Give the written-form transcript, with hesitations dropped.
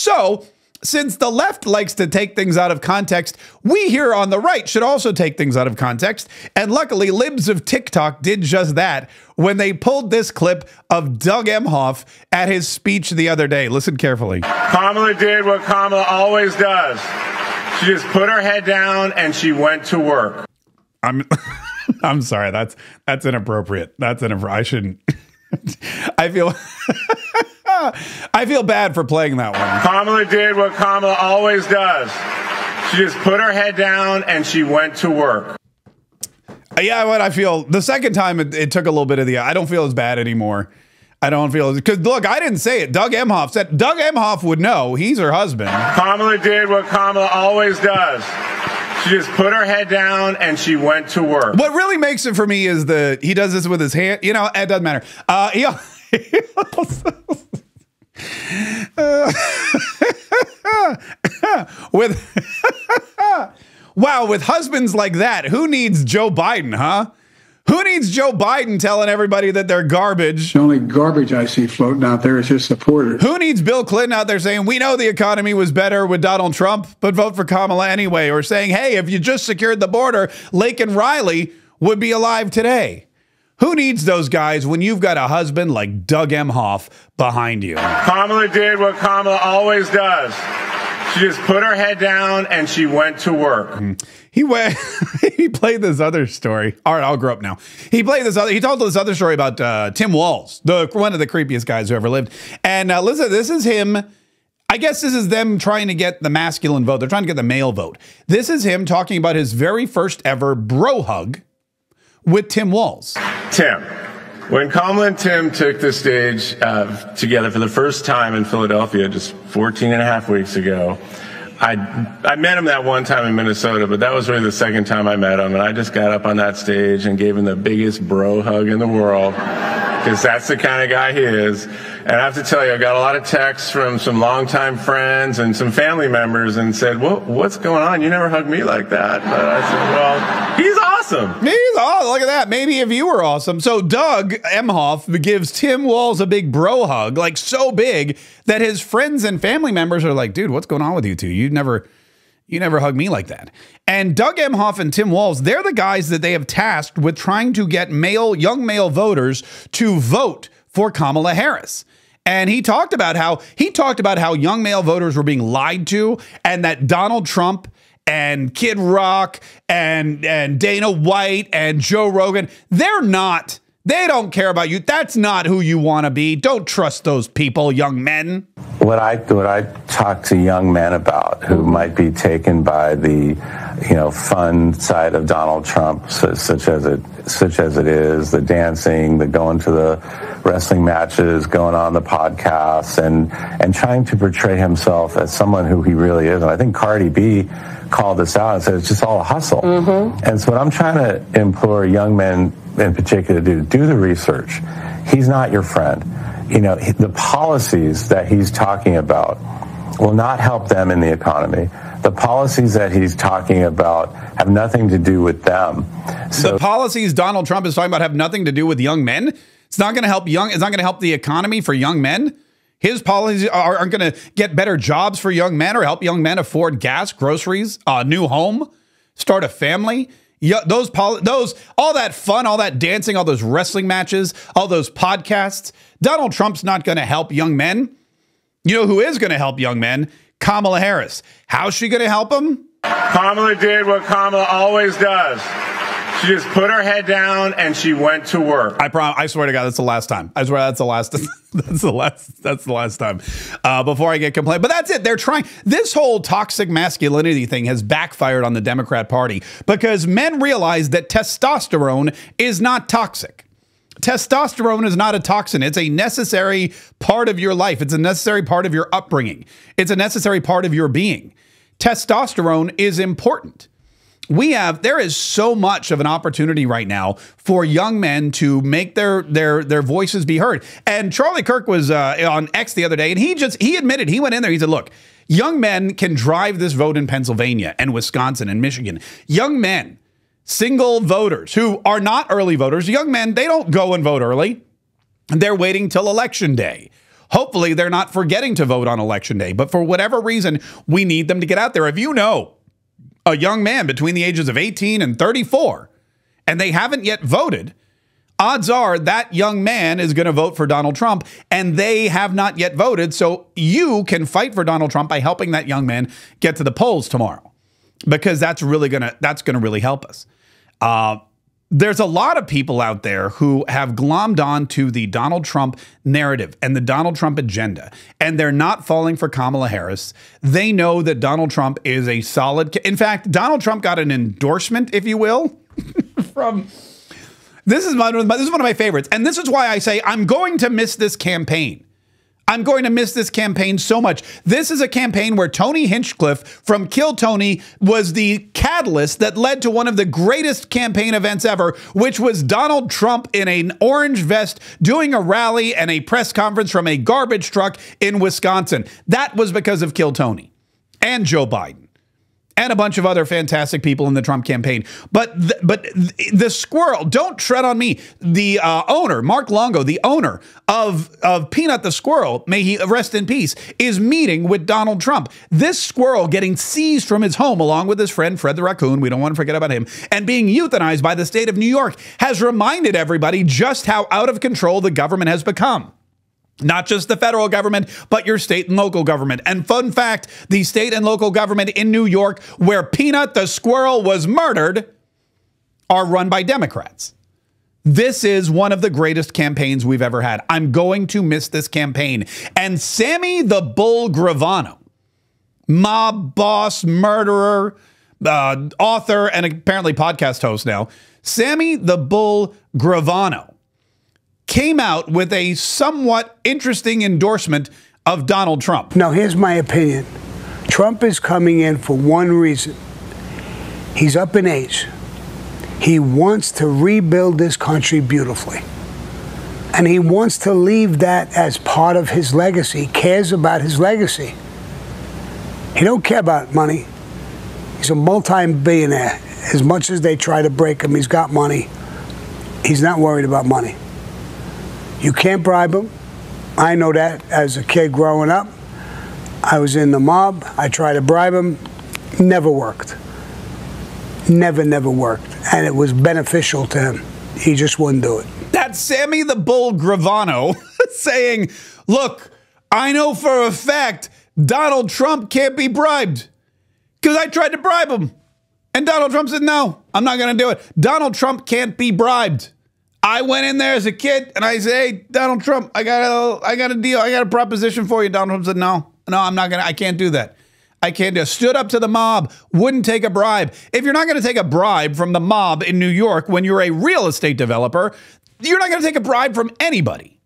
So since the left likes to take things out of context, we here on the right should also take things out of context. And luckily, Libs of TikTok did just that when they pulled this clip of Doug Emhoff at his speech the other day. Listen carefully. Kamala did what Kamala always does. She just put her head down and she went to work. I'm sorry. That's inappropriate. That's inappropriate. I shouldn't. I feel bad for playing that one. Kamala did what Kamala always does. She just put her head down and she went to work. Yeah, what I feel the second time it took a little bit of the. I don't feel as bad anymore. I don't feel because look, I didn't say it. Doug Emhoff said. Doug Emhoff would know. He's her husband. Kamala did what Kamala always does. She just put her head down and she went to work. What really makes it for me is he does this with his hand. You know, it doesn't matter. With husbands like that, who needs Joe Biden, huh? Who needs Joe Biden telling everybody that they're garbage? The only garbage I see floating out there is his supporters. Who needs Bill Clinton out there saying, we know the economy was better with Donald Trump, but vote for Kamala anyway? Or saying, hey, if you just secured the border, Laken Riley would be alive today. Who needs those guys when you've got a husband like Doug Emhoff behind you? Kamala did what Kamala always does. She just put her head down and she went to work. He played this other story. All right, I'll grow up now. He told this other story about Tim Walz, one of the creepiest guys who ever lived. And listen, this is him. I guess this is them trying to get the masculine vote. They're trying to get the male vote. This is him talking about his very first ever bro hug with Tim Walz. Tim. When Kamala and Tim took the stage together for the first time in Philadelphia just 14 and a half weeks ago, I met him that one time in Minnesota, but that was really the second time I met him, and I just got up on that stage and gave him the biggest bro hug in the world, because that's the kind of guy he is. And I have to tell you, I got a lot of texts from some longtime friends and some family members and said, well, what's going on? You never hugged me like that. But I said, well, he's awesome. He's awesome. Look at that. Maybe if you were awesome. So Doug Emhoff gives Tim Walz a big bro hug, like so big that his friends and family members are like, dude, what's going on with you two? You never hug me like that. And Doug Emhoff and Tim Walz, they're the guys that they have tasked with trying to get young male voters to vote for Kamala Harris. And he talked about how young male voters were being lied to, and that Donald Trump and Kid Rock and Dana White and Joe Rogan, they don't care about you. That's not who you want to be. Don't trust those people, young men. What I talk to young men about who might be taken by the fun side of Donald Trump, such as it is, the dancing, the going to the wrestling matches, going on the podcasts, and trying to portray himself as someone who he really isn't. I think Cardi B called this out and said it's just all a hustle. Mm-hmm. And so what I'm trying to implore young men in particular to do the research. He's not your friend. The policies that he's talking about will not help them in the economy. The policies that he's talking about have nothing to do with them. So the policies Donald Trump is talking about have nothing to do with young men. It's not going to help it's not going to help the economy for young men. His policies aren't going to get better jobs for young men or help young men afford gas, groceries, a new home, start a family. Yeah, all that fun, all that dancing, all those wrestling matches, all those podcasts. Donald Trump's not going to help young men. You know who is going to help young men? Kamala Harris. How's she going to help them? Kamala did what Kamala always does. She just put her head down and she went to work. I swear to God, that's the last time. I swear that's the last. That's the last time. Before I get complained, but that's it. They're trying. This whole toxic masculinity thing has backfired on the Democrat Party because men realize that testosterone is not toxic. Testosterone is not a toxin. It's a necessary part of your life. It's a necessary part of your upbringing. It's a necessary part of your being. Testosterone is important. There is so much of an opportunity right now for young men to make their voices be heard. And Charlie Kirk was on X the other day, and he admitted, he went in there, he said, look, young men can drive this vote in Pennsylvania and Wisconsin and Michigan. Young men, single voters who are not early voters, young men, they don't go and vote early. They're waiting till election day, Hopefully they're not forgetting to vote on election day, but for whatever reason, we need them to get out there. If you know a young man between the ages of 18 and 34, and they haven't yet voted, odds are that young man is going to vote for Donald Trump, and they have not yet voted. So you can fight for Donald Trump by helping that young man get to the polls tomorrow, because that's going to really help us. There's a lot of people out there who have glommed on to the Donald Trump narrative and the Donald Trump agenda, and they're not falling for Kamala Harris. They know that Donald Trump is a solid. In fact, Donald Trump got an endorsement, if you will, from. This is one of my favorites, and this is why I say I'm going to miss this campaign. I'm going to miss this campaign so much. This is a campaign where Tony Hinchcliffe from Kill Tony was the catalyst that led to one of the greatest campaign events ever, which was Donald Trump in an orange vest doing a rally and a press conference from a garbage truck in Wisconsin. That was because of Kill Tony and Joe Biden and a bunch of other fantastic people in the Trump campaign. But the squirrel, don't tread on me. The owner, Mark Longo, the owner of Peanut the Squirrel, may he rest in peace, is meeting with Donald Trump. This squirrel getting seized from his home along with his friend Fred the Raccoon, we don't want to forget about him, and being euthanized by the state of New York has reminded everybody just how out of control the government has become. Not just the federal government, but your state and local government. And fun fact, the state and local government in New York, where Peanut the Squirrel was murdered, are run by Democrats. This is one of the greatest campaigns we've ever had. I'm going to miss this campaign. And Sammy the Bull Gravano, mob boss, murderer, author, and apparently podcast host now, Sammy the Bull Gravano, came out with a somewhat interesting endorsement of Donald Trump. Now, here's my opinion. Trump is coming in for one reason. He's up in age. He wants to rebuild this country beautifully. And he wants to leave that as part of his legacy. He cares about his legacy. He don't care about money. He's a multi-billionaire. As much as they try to break him, he's got money. He's not worried about money. You can't bribe them. I know that as a kid growing up. I was in the mob. I tried to bribe them. Never worked. Never worked. And it was beneficial to him. He just wouldn't do it. That's Sammy the Bull Gravano saying, look, I know for a fact Donald Trump can't be bribed because I tried to bribe him. And Donald Trump said, no, I'm not going to do it. Donald Trump can't be bribed. I went in there as a kid and I said, hey, Donald Trump, I got a deal. I got a proposition for you. Donald Trump said, no, I'm not going to. I can't do that. I can't do it. Stood up to the mob, wouldn't take a bribe. If you're not going to take a bribe from the mob in New York when you're a real estate developer, you're not going to take a bribe from anybody.